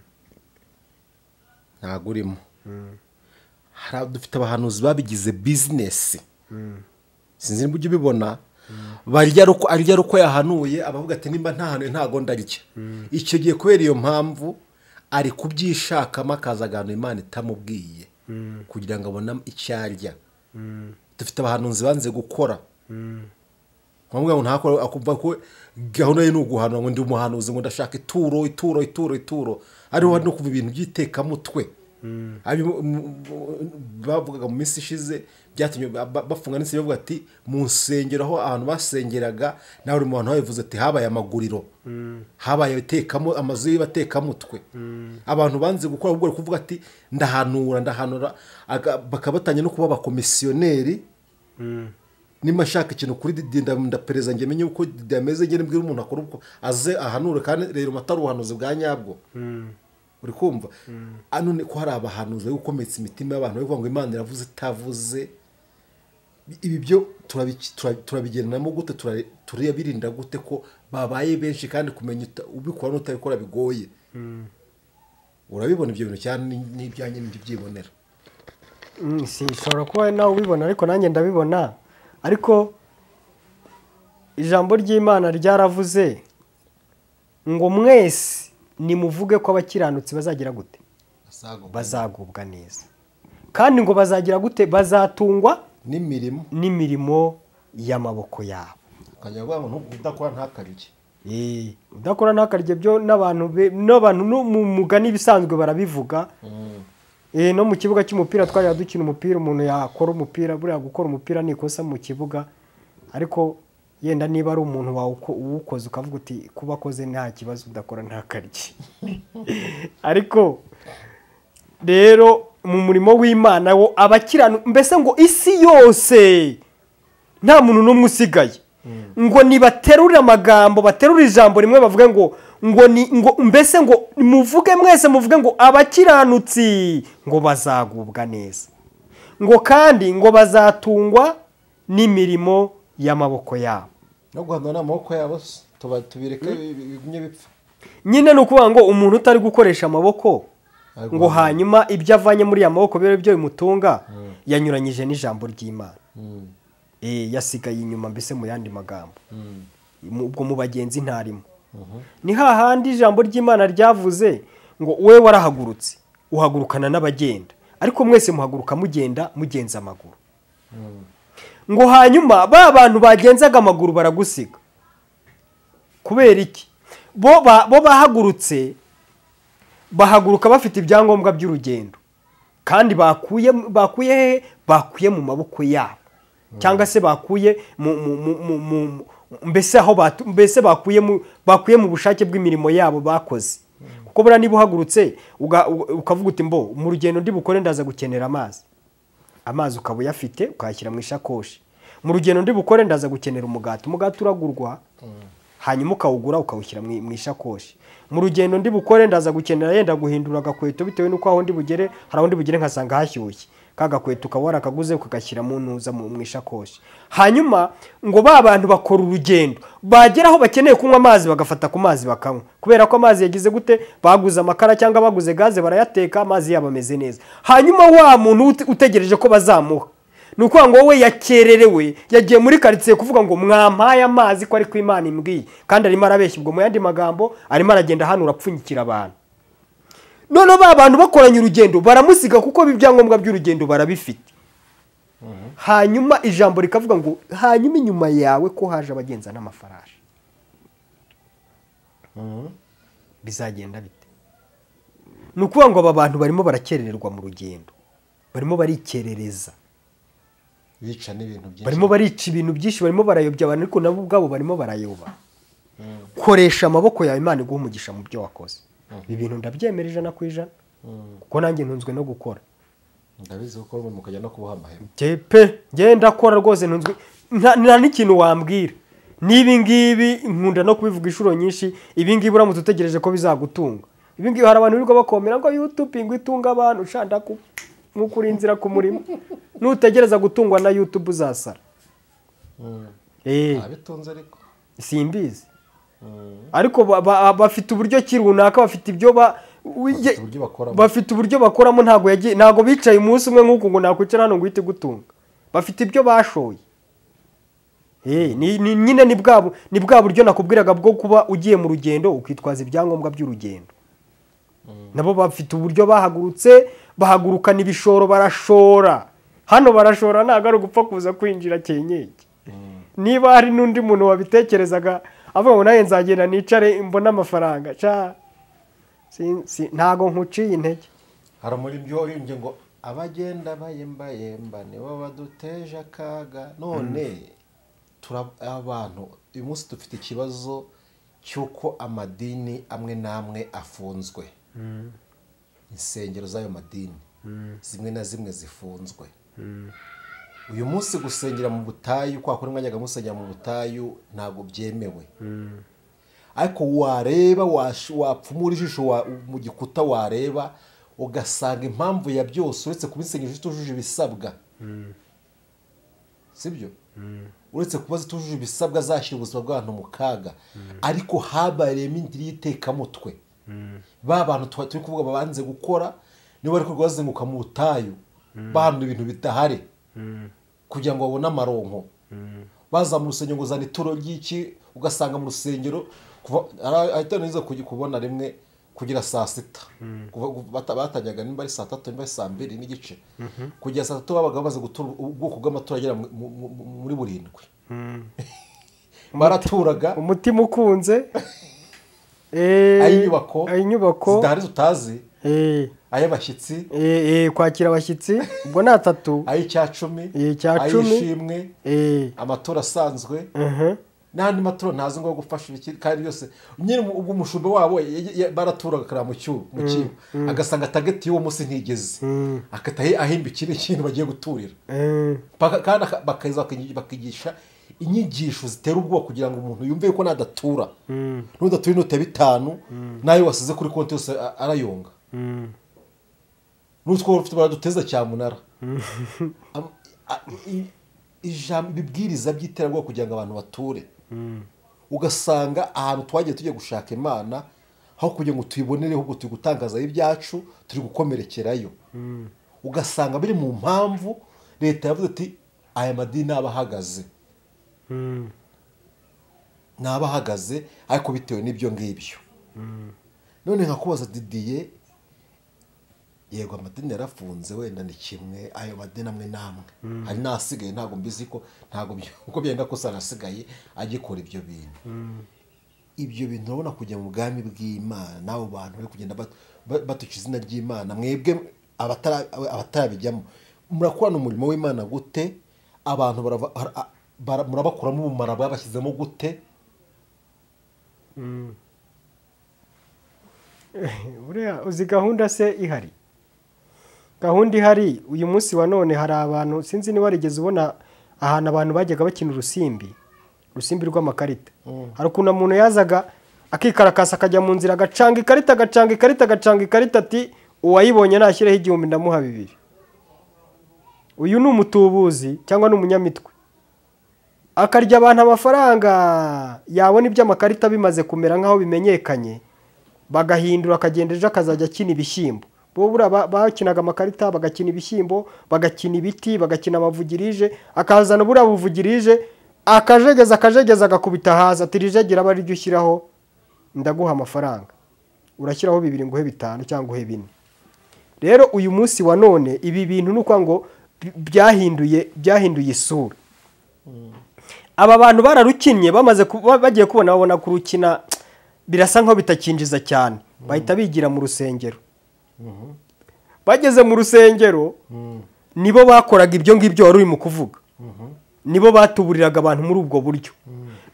Nagurimo. Mm. Hari dufite abahanuzi babigize business. Mm. Sinzi n'ubujye bibona. Barya ruko arya ruko yahanuye abavuga ati nimba ntahanuye ntago ndarya. Icyo giye kubera iyo mpamvu ari kubyishaka makazagano Imana itamubwiye kugira ngo abone icyarya. Dufite abahanuzi banze gukora. Nkumwe ngo ntakora akumva ko gahunda ye n'uguhanwa ngo ndi umuhanuzi ngo ndashaka ituro ituro ituro ituro. Ari ho no kuva ibintu byiteka mutwe. Bavugaga mu minsi ishize byatumye bafunga n'insi bavuga ati mu nsengero aho abantu basengeraga nawe uri umuntu wavuze ati habaye amaguriro, habaye atekamo amazu y'abatekamutwe. Abantu banze gukora ubwo kuvuga ati ndahanura ndahanura bakabatanya no kuba abakomisiyoneri. Nimba ashaka ikintu kuri Didinda ndapereza nge menye uko Didameze nge mbwira umuntu akora uko aze ahanura kandi rero matari ubuhanuzi bwa nyabwo. Uri kumva anone ko hari abahanuzi yo gukometsa imitima y'abantu bavuga ngo Imana iravuze itavuze. Ibi byo turabigenamo gute? Turabirinda gute ko babaye benshi kandi kumenya ubikora n'utabikora bigoye? Urabibona ibyo bintu cyane n'ibyanye n'ibyibonera. Si nshobora kuba nawe ubibona ariko nanjye ndabibona. Ariko ijambo ry'Imana ryaravuze ngo mwese ni muvuge ko abakiranutsi bazagira gute? Bazagubwa neza. Kandi ngo bazagira gute? Bazatungwa n'imirimo n'imirimo y'amaboko yabo. Kanya baba no udakora ntakarije. Eh udakora ntakarije byo nabantu n'abantu mu mugani bisanzwe barabivuga. Eh no mu kibuga cy'umupira twajya dukina umupira, umuntu yakora umupira buriya gukora umupira nikosa mu kibuga. Ariko yenda niba ari umuntu wawe uko uwukoze ukavuga uti kuba koze nta kibazo udakora nta karye ariko rero mu murimo w'Imana wo abakirana mbese ngo isi yose nta muntu n'umwe usigaye ngo nibaterura amagambo baterura ijambo rimwe bavuga ngo ngo ni ngo mbese ngo muvuge mwese muvuge ngo abakiranutsi ngo bazagubwa neza ngo kandi ngo bazatungwa n'imirimo y'amaboko yabo no guhangana amaboko yabo tuba tubireka bigumye bipfa nyine nuko ngo umuntu utari gukoresha amaboko ngo hanyuma ibyo avanye muri amaboko bero byo bimutunga yanyuranyije n'ijambo ry'Imana eh yasigaye inyuma mbese mu yandi magambo ubwo mu bagenzi ntarimo ni hahandi ijambo ry'Imana ryavuze ngo we warahagurutse uhagurukana n'abagenda ariko mwese muhaguruka mugenda mugenza amaguru ngo hanyuma ba bantu bagenzaga amaguru baragusiga kubera iki bo bo bahagurutse bahaguruka bafite ibyangombwa by'urugendo kandi bakuye bakuye bakuye mu maboko yabo cyangwa se bakuye mbese aho mbese bakuye bakuye mu bushake bw'imirimo yabo bakoze kuko bura niba uhagurutse ukavuga uti mbo mu rugendo ndi bukore ndaza gukenera amazi amazi ukaba yafite ukayashyira mu ishakoshi mu rugendo ndi bukore ndaza gukenera umugati umugati uragurwa hanyuma ukawugura ukawushyira mu ishakoshi mu rugendo ndi bukore ndaza gukenera yenda guhindura gakweto bitewe nuko aho ndi bugere haraho ndi bugere nkasanga hashyushye kagakweto ukawara kaguze ukagashyira mu ntuza mu ishakoshi hanyuma ngo ba bantu bakora urugendo bageraho bakeneye kunywa amazi bagafata ku mazi bakanywa kubera ko amazi yagize gute baguze amakara cyangwa baguze gaze barayateka amazi yabameze neza hanyuma wa muntu utegereje ko bazamuha nuko ngo we yakererewe yagiye muri karitsiye kuvuga ngo mwampaye amazi ko ari ku Imana imbwiye kandi arimo arabeshya ubwo mu yandi magambo arimo aragenda hanura apfunyikira abantu none ba bantu bakoranye urugendo baramusiga kuko bibyangombwa by'urugendo barabifite hanyuma ijambo rikavuga ngo hanyuma inyuma yawe ko haje abagenza n'amafarashi bizagenda bite nuko ngo aba bantu barimo barakerererwa mu rugendo barimo barikerereza bica n'ibintu byinshi barimo barica ibintu byinshi barimo barayobya abantu ariko nabo ubwabo barimo barayoba koresha amaboko yawe Imana iguha umugisha mu byo wakoze ibi bintu ndabyemera ijana ku ijana kuko nanjye ntunzwe no gukora ndabizi gukora mu mukajya no kuboha amahema jepe ngenda akora rwose ntunzwe nta n'ikintu wambwira nibi ngibi nkunda no kubivuga inshuro nyinshi ibi ngibi uramutse utegereje ko bizagutunga ibi ngibi hari abantu birirwa bakomera ngo YouTube itunga abantu ushanda ku nkuko uri inzira ku murimo nutegereza gutungwa na YouTube uzasara eh abitunze ariko simbizi ariko bafite uburyo kirunaka bafite ibyo bafite uburyo bakoramo ntago yagiye ntago bicaye umunsi umwe nkuko ngo nakwicara hano ngo uhite gutunga bafite ibyo bashoye eh ni nyine ni bwabo ni bwa buryo nakubwiraga bwo kuba ugiye mu rugendo ukitwaza ibyangombwa by'urugendo nabo bafite uburyo bahagurutse bahagurukana ibishoro barashora hano barashora ntago ari gupfa kuza kwinjira cyenyeke niba hari n'undi muntu wabitekerezaga avuga ngo naye nzagenda nicare imbona amafaranga cha si ntago nkuciye intege hari muri byo rinjye ngo abagenda bayemba yemba nibo baduteje akaga none abantu uyu munsi dufite ikibazo cy'uko amadini amwe namwe afunzwe insengero z'ayo madini zimwe na zimwe zifunzwe uyu munsi gusengera mu butayu kwa kuri mwajyaga musengera mu butayu ntago byemewe ariko wareba wapfumura ijisho mu gikuta wareba ugasanga impamvu ya byose uretse kuba insengero zitujuje ibisabwa sibyo uretse kuba zitujuje ibisabwa zashyira ubuzima bw'abantu mu kaga ariko habariyemo indiri y'itekamutwe ba bantu turi kuvuga babanze gukora niba bari kurwazenguka mu butayu bahandura ibintu bidahari kugira ngo babone amaronko baza mu rusengero ngo zana ituro ry'iki ugasanga mu rusengero ahita kubona rimwe kugira saa sita batajyaga nimba ari saa tatu nimba ari saa mbiri n'igice kugira saa tatu babaga bamaze gutura ubwoko bw'amatora agera muri burindwi baraturaga umutima ukunze ay'inyubako zidahari tutazi ay'abashyitsi eh kwakira abashyitsi ubwo na tatu ay'icyacumi ay'ishimwe amatora asanzwe n'andi matoro ntazi ngo gufasha ibiki kandi yose nyine ubwo umushumba wabo baraturaga kara mu cyo mu cyo agasanga target yo munsi ntigeze akatahe ahimba ikindi kintu bagiye guturira kandi bakaza bakigisha inyigisho zitera ubwoba kugira ngo umuntu yumve ko nadatura n'udaturi note bitanu nayo wasize kuri konti yose arayonga n'utwo ufite baraduteza cyamunara ijambo bibwiriza byiterabwo kugira ngo abantu bature ugasanga ahantu twagiye tujye gushaka Imana aho kugira ngo tuyibonereho ubwo turi gutangaza ibyacu turi gukomerekerayo ugasanga biri mu mpamvu leta yavuze ati aya madini abahagaze nabahagaze ariko bitewe n'ibyo ngibyo none nkakubaza Didiye yego amadini yarafunze wenda ni kimwe ayo madini amwe namwe hari nasigaye ntago mbizi ko ntago uko byenda ko sanasigaye agikora ibyo bintu ibyo bintu urabona kujya mu bwami bw'Imana nabo bantu bari kugenda batuca izina ry'Imana mwebwe abatarabijyamo murakorana umurimo w'Imana gute abantu murabakuramo ubumara babashyizemo gute buriya uzi gahunda se ihari gahundi hari uyu munsi wa none hari abantu sinzi ni warigeze ubona ahana abantu bajyaga bakina urusimbi rusimbi rw'amakarita arukuna muntu yazaga akikarakasa akajya mu nzira gacanga ikarita gacanga ikarita gacanga ikarita ati uwayibonye nashireho igihumbi ndamuha bibiri uyu ni umutubuzi cyangwa n'umunyamitwe akarya abantu amafaranga yabona ibyo amakarita bimaze kumera nkaho bimenyekanye bagahindura akagenda ejo akazajya akina ibishyimbo bobura bakinaga amakarita bagakina ibishyimbo bagakina ibiti bagakina abavugirije akazana bura buvugirije akajegeza akajegeza agakubita haza tirijegira abari ryushyiraho ndaguha amafaranga urashyiraho bibiri nguhe bitanu cyangwa uhe bine rero uyu munsi wa none ibi bintu nuko ngo byahinduye byahinduye isura aba bantu bararukinye bamaze bagiye kubona babona kurukina birasa nko bitakinjiza cyane bahita bigira mu rusengero bageze mu rusengero nibo bakoraga ibyo ngibyo wari urimo kuvuga nibo batuburiraga abantu muri ubwo buryo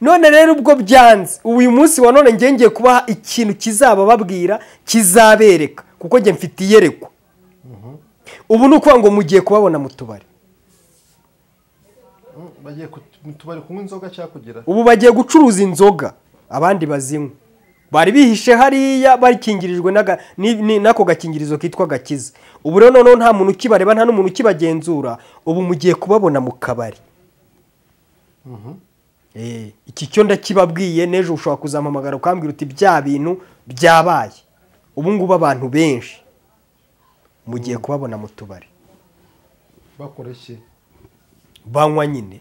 none rero ubwo byanze uyu munsi wa none ngiye kubaha ikintu kizaba babwira kizabereka kuko ngiye mfite iyerekwa ubu ni ukuvuga ngo mugiye kubabona mu tubari bagiye mu tubari kunywa inzoga cyangwa kugira ubu bagiye gucuruza inzoga abandi bazinywa bari bihishe hariya barikingirijwe naga nako gakingirizo kitwa gakiza ubu rero none nta muntu kibareba nta n'umuntu kibagenzura ubu mugiye kubabona mu kabari mhm eh iki cyo ndakibabwiye neje ushobora kuzampamagara ukambwira uti bya bintu byabaye ubu nguba abantu benshi mugiye kubabona mu tubari bakoreshye banywa nyine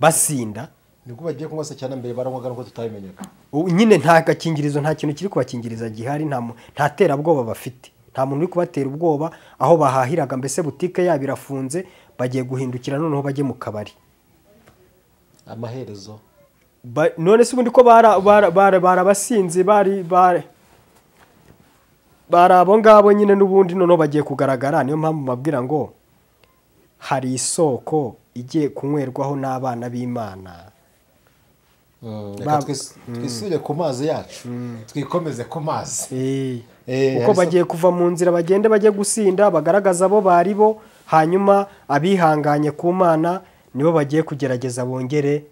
basinda niko bagiye kumwasa cyane mbere barangwaga nuko tutabimenyeka nyine nta gakingirizo nta kintu kiri kubakingiriza gihari nta nta terabwoba bafite nta muntu uri kubatera ubwoba aho bahahiraga mbese butike yabirafunze bagiye guhindukira noneho baje mu kabari amaherezo none sibundi ko bara barabasinzi bari bare barabo ngabo nyine n'ubundi noneho bagiye kugaragara niyo mpamvu mabwira ngo hari isoko igiye kunywerwaho n'abana b'Imana twisure ku mazi yacu twikomeze ku mazi uko bagiye kuva mu nzira bagende bajye gusinda bagaragaza abo bari bo hanyuma abihanganye ku Mana nibo bagiye kugerageza bongere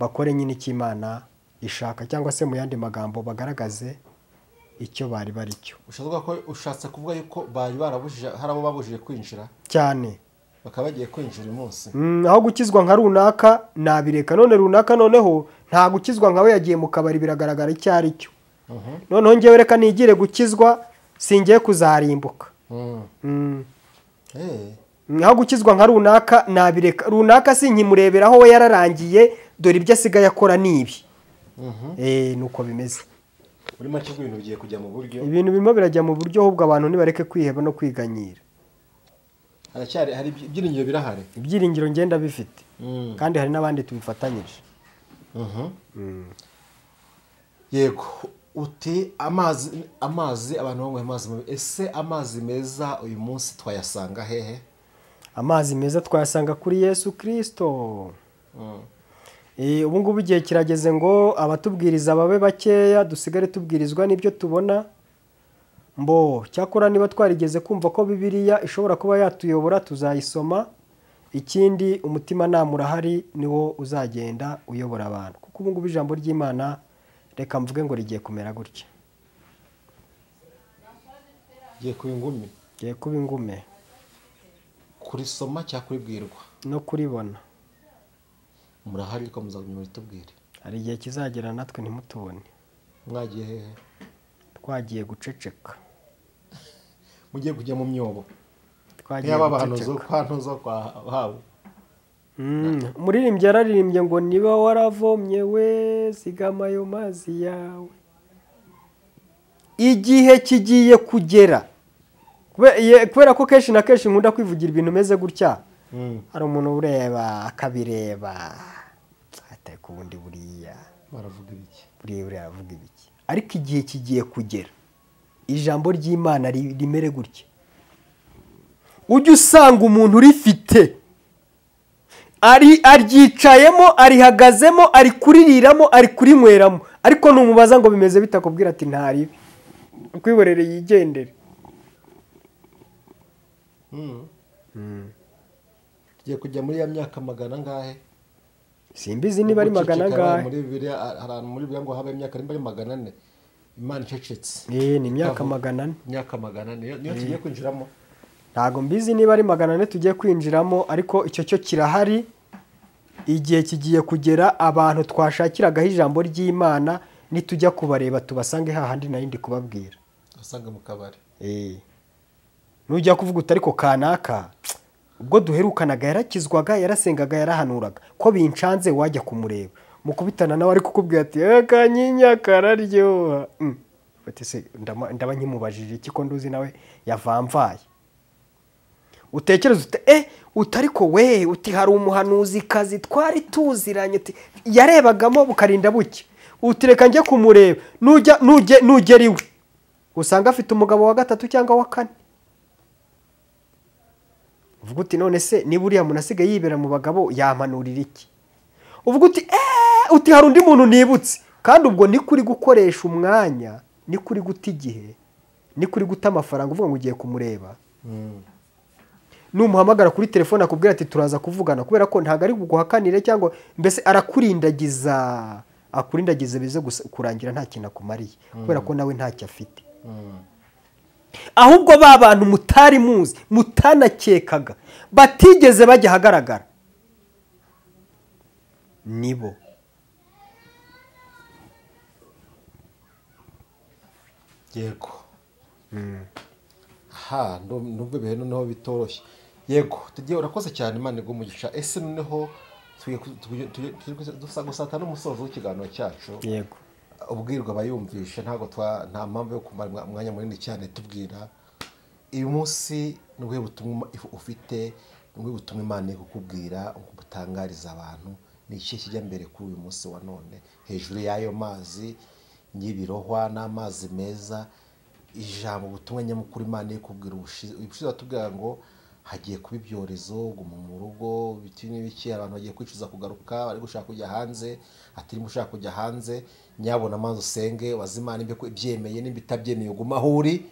bakore nyine icy'Imana ishaka cyangwa se mu yandi magambo bagaragaze icyo bari bari cyo ushatse kuvuga yuko bari barabujije harabo babujije kwinjira cyane bakaba bagiye kwinjira umunsi aho gukizwa nka runaka nabireka none runaka noneho nta gukizwa nkawe yagiye mu kabari biragaragara icyari cyo noneho ngewe reka nigire gukizwa singiye kuzarimbuka aho gukizwa nka runaka nabireka runaka sinkimureberaho we yararangiye dore ibyo asigaye akora nibi nuko bimeze muri make ibintu bigiye kujya mu buryo ibintu bimwe birajya mu buryo ahubwo abantu ntibareke kwiheba no kwiganyira aracyari hari ibyiringiro birahare ibyiringiro ngenda bifite kandi hari nabandi tubifatanyije mhm yego uti amazi amazi abantu bamwe amazi ese amazi meza uyu munsi twayasanga hehe amazi meza twayasanga kuri Yesu Kristo ubu ngubu igihe kirageze ngo abatubwiriza babe bakeya dusigare tubwirizwa n'ibyo tubona. Mbo cyakora niba twarigeze kumva ko Bibiliya ishobora kuba yatuyobora tuzayisoma. Ikindi umutima namura hari niwo uzagenda uyobora abantu, kuko ubu ngubu ijambo ry'Imana reka mvuge ngo rigiye kumera gutya. Giye kuba ingume, giye kuba ingume kurisoma cyangwa kuribwirwa no kuribona. Murahari ko muzagumya tubwire. Hari igihe kizagera natwe ntimutubone. Mwagiye hehe? Twagiye guceceka. Mugiye kujya mu myobo. Twagiye abahanuzi kwanuzo kwa babo. Mm, umuririmbyi yararirimbye ngo niba waravomye we sigama yo mazi yawe. Igihe kigiye kugera. Kubera ko kenshi na kenshi nkunda kwivugira ibintu meze gutya. Hari umuntu ureba akabireba atari kubundi buriya baravuga ibiki buriya buriya baravuga ibiki ariko igihe kigiye kugera ijambo ry'Imana rimere gutya ujye usanga umuntu urifite ari aryicayemo arihagazemo ari kuririramo ari kurinyweramo ariko numubaza ngo bimeze bitakubwira ati ntari ukwiborere yigendere. mm. mm. Giye kujya muri ya myaka magana ngahe? Simbizi niba ari magana ngahe. Muri Bibiliya arantu muri Bibiliya ngo habe imyaka ari magana ane. Imana icecetse. Eh ni imyaka magana ane. Imyaka magana ane niyo tugiye kwinjiramo. Ntago mbizi niba ari magana ane tugiye kwinjiramo ariko icyo cyo kirahari igihe kigiye kugera abantu twashakiragaho ijambo ry'Imana nitujya kubareba tubasange hahandi nayindi kubabwira. Asanga mu kabari. Eh. Nujya kuvuga utariko kanaka. Ubwo duherukanaga yarakizwaga yarasengaga yarahanuraga ko bincanze wajya kumureba mukubitana nawe ari kukubwira ati akanyinya kararyoha batese ndaba nkimubajije iki ko nduzi nawe yavamvaye utekereza ute eh utari ko we uti hari umuhanuzi kazi twari tuziranye ati yarebagamo bukarinda buke utireka njye kumureba nujya nuje nugeriwe usanga afite umugabo wa gatatu cyangwa wa kane. Uvuga uti none se ni buriya munasiga yibera mu bagabo yamanurira iki? Uvuga uti eh uti hari undi muntu nibutse kandi ubwo ni kuri gukoresha umwanya ni kuri guta igihe ni kuri guta amafaranga uvuga ngo ugiye kumureba. Mm. Numuhamagara kuri telefone akubwira ati turaza kuvugana kubera ko ntago ari guhakanire cyangwa mbese arakurindagiza akurindagiza bize kurangira nta kintu akumariye. Mm. Kubera ko nawe ntacyo afite. Mm. Ahubwo ba bantu mutari muzi mutanakekaga batigeze bajya hagaragara nibo yego. Mm. Ha ndumva bihe noneho bitoroshye yego tugiye urakoze cyane Imana igumugisha ese noneho dusanga gusata n'umusozo w'ikiganiro cyacu yego ubwirwa bayumvisha ntago twa nta mpamvu yo kumara umwanya munini cyane tubwira uyu munsi n'ubwe butumwa ufite n'ubwe butumwa Imana ikubwira ubutangariza abantu ni iki kijya mbere kuri uyu munsi wa none hejuru yayo mazi nyibirohwa n'amazi meza ijambo ubutumwa nyamukuru Imana ikubwira ubushize atubwira ngo hagiye kuba ibyorezo guma mu rugo biti n'ibiki abantu bagiye kwicuza kugaruka bari gushaka kujya hanze atari mushaka kujya hanze nyabona manzo senge wazimana imbe ko ibyemeye n'ibitabyemeye guma huri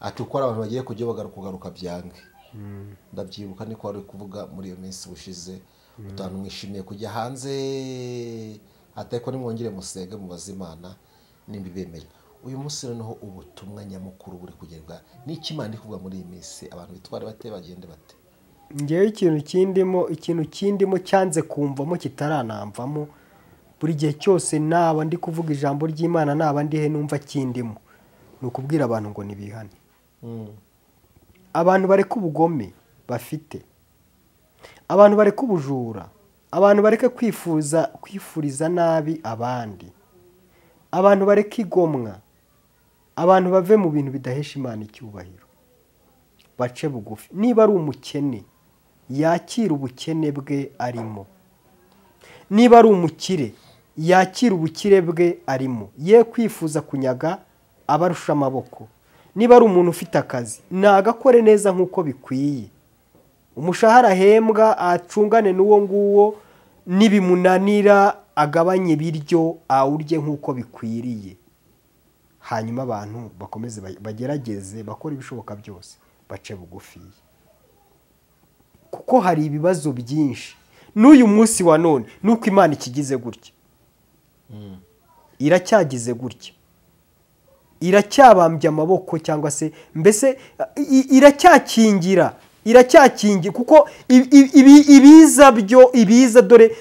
atukora abantu bagiye kujya bagaruka kugaruka byange. Mm. Ndabyibuka niko ari kuvuga muri iyo minsi bushize. Mm. Utanu mwishimiye kujya hanze atari ko nimwongere musenge mu bazimana nimbi bemeye. Uyu munsi noneho ubutumwa nyamukuru buri kugerwa n'iki Imana ikuvuga muri iyi minsi abantu bitwara bate bagende bate? Ngewe ikintu kindimo ikintu kindimo cyanze kumvamo kitaranamvamo buri gihe cyose naba ndi kuvuga ijambo ry'Imana naba ndihe numva kindimo nukubwira abantu ngo nibihane. Mm. Abantu bareke ubugome bafite abantu bareke ubujura abantu bareke kwifuza kwifuriza nabi abandi abantu bareke igomwa abantu bave mu bintu bidahesha Imana icyubahiro bace bugufi niba ari umukene yakira ubukene bwe arimo niba ari umukire yakira ubukire bwe arimo ye kwifuza kunyaga abarusha amaboko niba ari umuntu ufite akazi nagakore neza nkuko bikwiye umushahara hembwa acungane n'uwo nguwo nibimunanira agabanye biryo awurye nkuko bikwiriye, hanyuma abantu bakomeze bagerageze bakora ibishoboka byose bace bugufi, kuko hari ibibazo byinshi n'uyu munsi wa none nuko Imana ikigize gutya. Mm. Iracyagize gutya, iracyabambya amaboko cyangwa se mbese iracyakingira iracyakingira kuko ibiza byo ibiza dore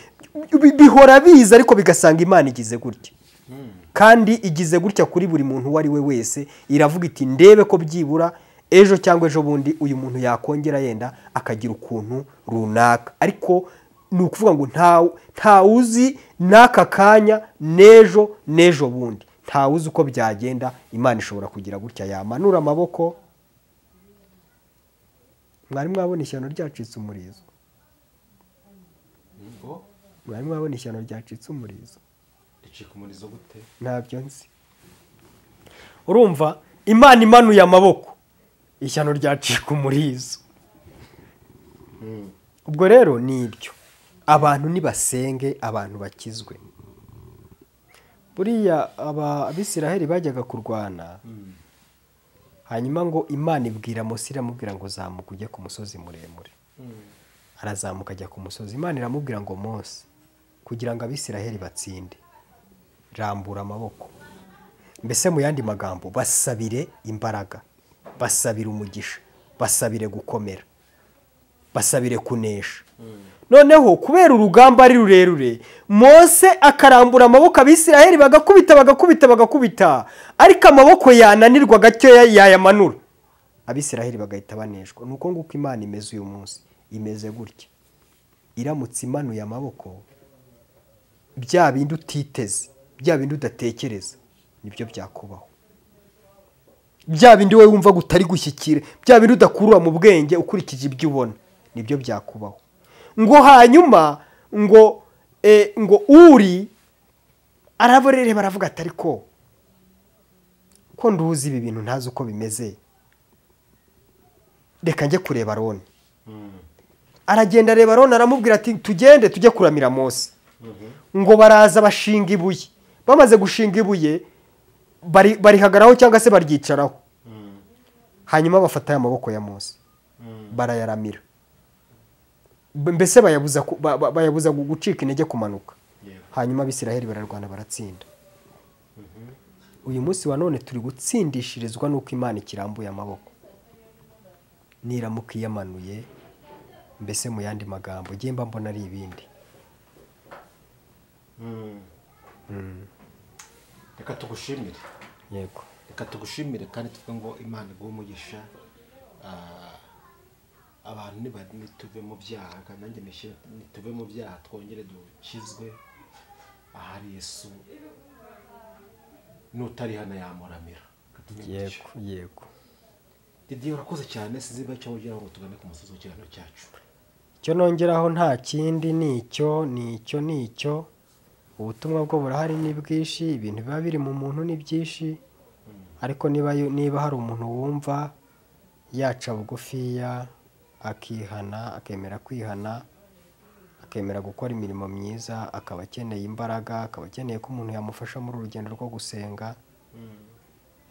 bihora biza ariko bigasanga Imana igize gutya. Mm. Kandi igize gutya kuri buri muntu wari we wese, iravuga iti ndebe ko byibura ejo cyangwa ejo bundi uyu muntu yakongera yenda akagira ukuntu runaka, ariko nukuvuga ngo nta nta uzi naka kanya nejo nejo bundi nta uzi uko byagenda. Imana ishobora kugira gutya yamanura amaboko. Mwari mwabona ishyano ryacitse umurizo, mwari mwabona ishyano ryacitse umurizo ricika umurizo gute? Ntabyo nzi. Urumva Imana imanuye amaboko, ishyano ryacika umurizo. Mm. Ubwo rero nibyo abantu nibasenge abantu bakizwe. Buriya abisiraheli bajyaga kurwana, mm, hanyuma ngo Imana ibwira Mose iramubwira ngo zamuka ujye ku musozi muremure. Mm. Arazamuka ajya ku musozi, Imana iramubwira ngo Mose kugira ngo abisiraheli batsinde rambura amaboko, mbese mu yandi magambo basabire imbaraga, basabire umugisha, basabire gukomera, basabire kunesha. Mm. Noneho kubera urugamba ari rurerure, Mose akarambura amaboko abisiraheli bagakubita bagakubita bagakubita, ariko amaboko yananirwa gacyo yayamanura abisiraheli bagahita baneshwa. Nuko nguko Imana imeze uyu munsi, imeze gutya. Iramutse imanuye amaboko, bya bindi utiteze, bya bindi udatekereza nibyo byakubaho, bya bindi we wumva gutari gushyikira, bya bindi udakurura mu bwenge ukurikije ibyo ubona nibyo byakubaho. Ngo hanyuma ngo e, ngo uri araborere baravuga atari ko ko nduzi ibi bintu ntazi uko bimeze, reka njye kureba Aroni. Mm. Aragenda reba Aroni aramubwira ati tugende tujye kuramira Mose. Mm -hmm. Ngo baraza bashinga ibuye, bamaze gushinga ibuye bari barihagaraho cyangwa se baryicaraho. Mm. Hanyuma bafata amaboko ya Mose. Mm. Barayaramira, mbese bayabuza bayabuza gucika intege kumanuka. Yeah. Hanyuma abisiraheli bararwana baratsinda. Mm -hmm. Uyu munsi wa none turi gutsindishirizwa nuko Imana ikirambuye amaboko, niramuka yamanuye, mbese mu yandi magambo gemba mbona ari ibindi. Mm. Mm. Reka tugushimire. Yego, reka tugushimire kandi tuvuge ngo Imana iguhe umugisha. Uh... abantu nituve mu byaha, kandi nanjye nituve mu byaha twongere dukizwe. Ahari Yesu n'utari hano yamuramira. Yego, yego. Didier urakoze cyane, siziba cyo kugira ngo tugane ku musozi w'ikiraro cyacu. Cyo nongeraho nta kindi nicyo nicyo nicyo ubutumwa bwo burahari n'ibwishi, ibintu biba biri mu muntu n'ibyishi. Ariko niba niba hari umuntu wumva yaca bugufiya akihana, akemera kwihana, akemera gukora imirimo myiza, akaba akeneye imbaraga, akaba akeneye ko umuntu yamufasha muri urugendo rwo gusenga. Mm.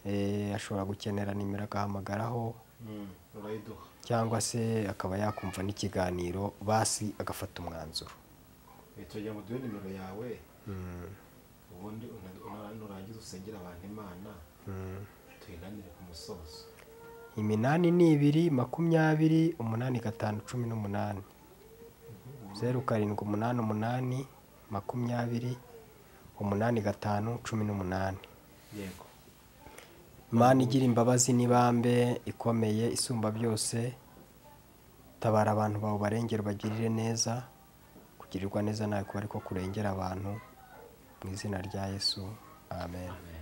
Eh ashobora gukenera nimero agahamagaraho. Mm. Cyangwa se akaba yakumva n'ikiganiro basi agafata umwanzuro. Itoje mu duwe nimero yawe. Mm. Ubundi unarangiza usengera abantu Imana. Mm. Tuyiganire ku musozo. Iminani ni ibiri makumyabiri umunani gatanu cumi n'umunani, zeru karindwi umunani umunani makumyabiri umunani gatanu cumi n'umunani. Yego. Imana igira imbabazi n'ibambe ikomeye isumba byose, tabara abantu bawe barengera bagirire neza, kugirirwa neza nawe kuba ariko kurengera abantu, mu izina rya Yesu. Amen. Amen.